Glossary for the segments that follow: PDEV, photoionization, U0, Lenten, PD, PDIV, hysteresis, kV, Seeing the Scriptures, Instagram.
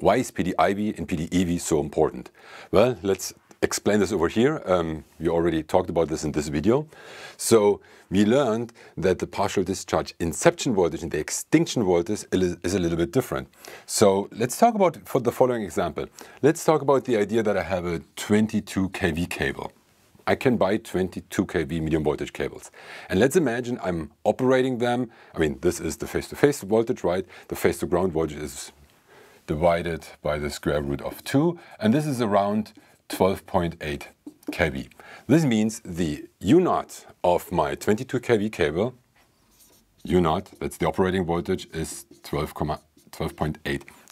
Why is PDIV and PDEV so important? Well, let's explain this over here. We already talked about this in this video. So we learned that the partial discharge inception voltage and the extinction voltage is a little bit different. So let's talk about, for the following example, let's talk about the idea that I have a 22 kV cable. I can buy 22 kV medium voltage cables. And let's imagine I'm operating them. I mean, this is the face-to-face voltage, right? The face-to-ground voltage is divided by the square root of 2. And this is around 12.8 kV. This means the U0 of my 22 kV cable, U0, that's the operating voltage, is 12.8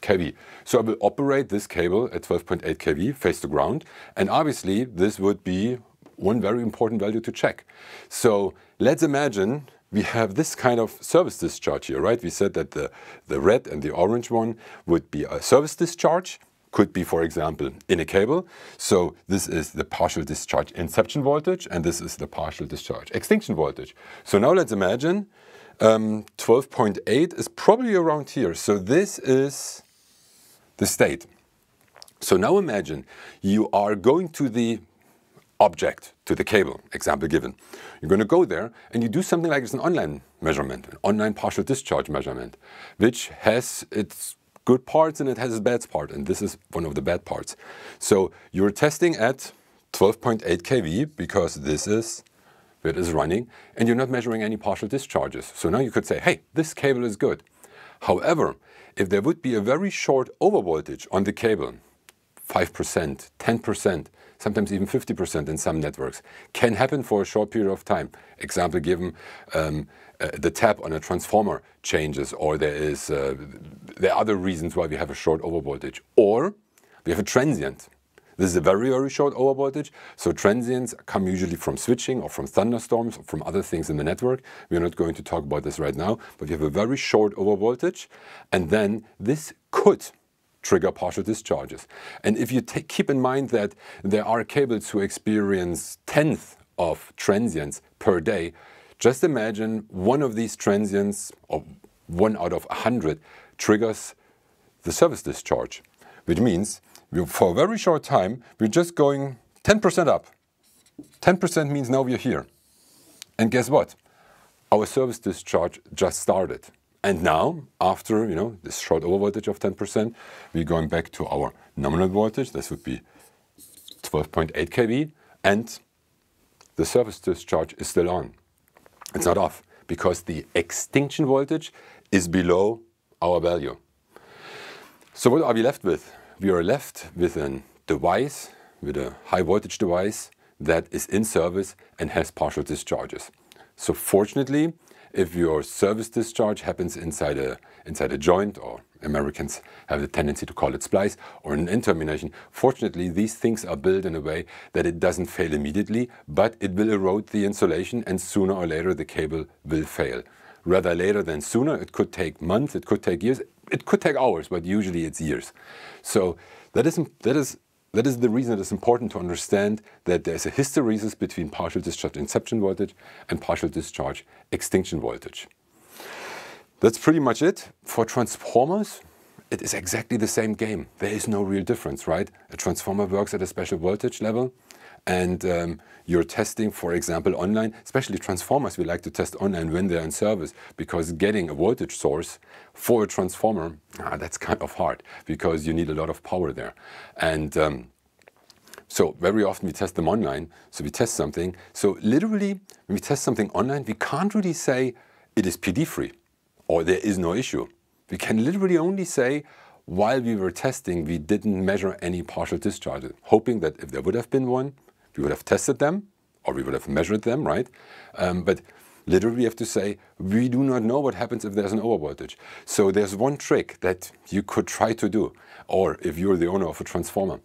kV. So I will operate this cable at 12.8 kV face to ground. And obviously this would be one very important value to check. So let's imagine we have this kind of service discharge here, right? We said that the red and the orange one would be a service discharge. Could be, for example, in a cable. So this is the partial discharge inception voltage, and this is the partial discharge extinction voltage. So now let's imagine 12.8 is probably around here. So this is the state. So now imagine you are going to the object, to the cable, example given. You're going to go there and you do something like it's an online measurement, an online partial discharge measurement, which has its good parts and it has its bad part, and this is one of the bad parts. So you're testing at 12.8 kV because this is where it is running, and you're not measuring any partial discharges. So now you could say, hey, this cable is good. However, if there would be a very short overvoltage on the cable, 5%, 10%, sometimes even 50% in some networks, can happen for a short period of time. Example given, the tap on a transformer changes, or there are other reasons why we have a short overvoltage, or we have a transient. This is a very, very short overvoltage. So transients come usually from switching or from thunderstorms or from other things in the network. We're not going to talk about this right now, but we have a very short overvoltage, and then this could trigger partial discharges. And if you keep in mind that there are cables who experience tenth of transients per day, just imagine one of these transients, or one out of 100, triggers the service discharge, which means for a very short time, we're just going 10% up. 10% means now we're here. And guess what? Our service discharge just started. And now, after this short overvoltage of 10%, we're going back to our nominal voltage. This would be 12.8 kV, and the service discharge is still on. It's not off, because the extinction voltage is below our value. So what are we left with? We are left with a device, with a high voltage device that is in service and has partial discharges. So fortunately, if your service discharge happens inside a joint, or Americans have the tendency to call it splice, or an end termination, fortunately these things are built in a way that it doesn't fail immediately, but it will erode the insulation, and sooner or later the cable will fail. Rather later than sooner. It could take months, it could take years, it could take hours, but usually it's years. So that is the reason it is important to understand that there is a hysteresis between partial discharge inception voltage and partial discharge extinction voltage. That's pretty much it. For transformers, it is exactly the same game. There is no real difference, right? A transformer works at a special voltage level, and you're testing, for example, online. Especially transformers, we like to test online when they're in service, because getting a voltage source for a transformer, that's kind of hard, because you need a lot of power there. And so very often we test them online, so we test something. So literally, when we test something online, we can't really say it is PD-free, or there is no issue. We can literally only say, while we were testing, we didn't measure any partial discharges, hoping that if there would have been one, we would have tested them, or we would have measured them, right? But literally we have to say, we do not know what happens if there's an overvoltage. So there's one trick that you could try to do, or if you're the owner of a transformer.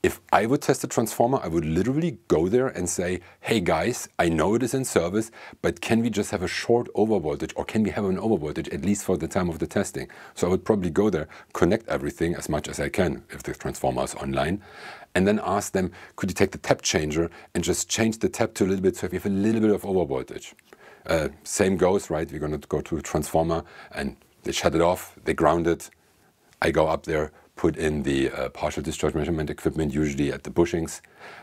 If I would test a transformer, I would literally go there and say, hey guys, I know it is in service, but can we just have a short overvoltage, or can we have an overvoltage, at least for the time of the testing? So I would probably go there, connect everything as much as I can, if the transformer is online, and then ask them, could you take the tap changer and just change the tap to a little bit, so if you have a little bit of overvoltage. Same goes, right? We're going to go to a transformer, and they shut it off, they ground it, I go up there, put in the partial discharge measurement equipment, usually at the bushings.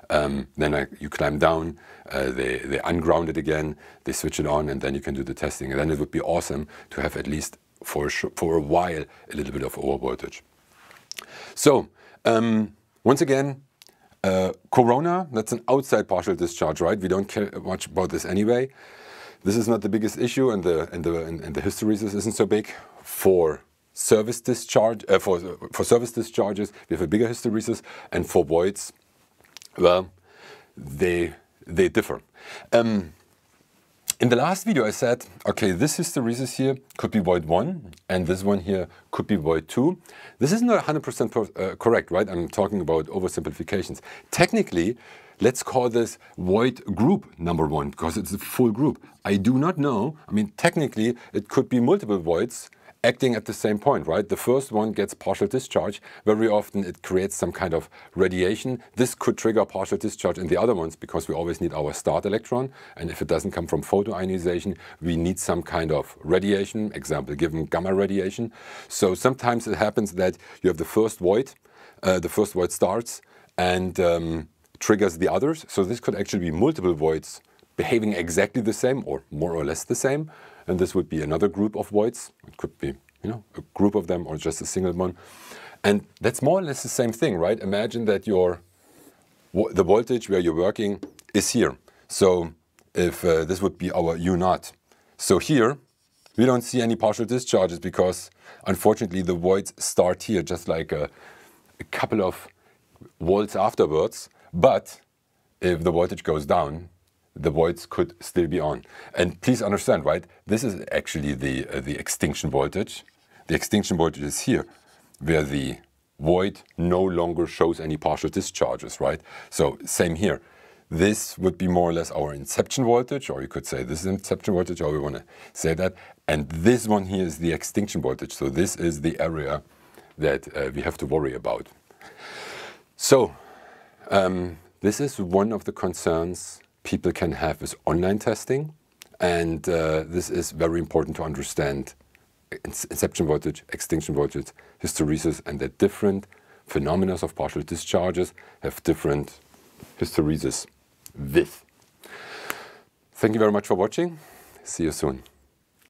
Then you climb down, they unground it again, they switch it on, and then you can do the testing. And then it would be awesome to have, at least for a while, a little bit of overvoltage. So once again, corona, that's an outside partial discharge, right? We don't care much about this anyway. This is not the biggest issue, and the hysteresis isn't so big. For service discharge, for service discharges, we have a bigger hysteresis, and for voids, well, they differ. In the last video, I said, okay, this hysteresis here could be void 1, and this one here could be void 2. This is not 100% correct, right? I'm talking about oversimplifications. Technically, let's call this void group number 1, because it's a full group. I do not know. I mean, technically, it could be multiple voids acting at the same point, right? The first one gets partial discharge. Very often, it creates some kind of radiation. This could trigger partial discharge in the other ones, because we always need our start electron. And if it doesn't come from photoionization, we need some kind of radiation, example given gamma radiation. So sometimes it happens that you have the first void starts, and triggers the others. So this could actually be multiple voids behaving exactly the same, or more or less the same. And this would be another group of voids. It could be, you know, a group of them or just a single one. And that's more or less the same thing, right? Imagine that the voltage where you're working is here. So if this would be our U0. So here, we don't see any partial discharges, because unfortunately the voids start here just like a couple of volts afterwards. But if the voltage goes down, the voids could still be on. And please understand, right? This is actually the extinction voltage. The extinction voltage is here, where the void no longer shows any partial discharges, right? So same here. This would be more or less our inception voltage, or you could say this is inception voltage, or we want to say that. And this one here is the extinction voltage. So this is the area that we have to worry about. So this is one of the concerns people can have with online testing, and this is very important to understand: inception voltage, extinction voltage, hysteresis, and that different phenomena of partial discharges have different hysteresis. Thank you very much for watching. See you soon.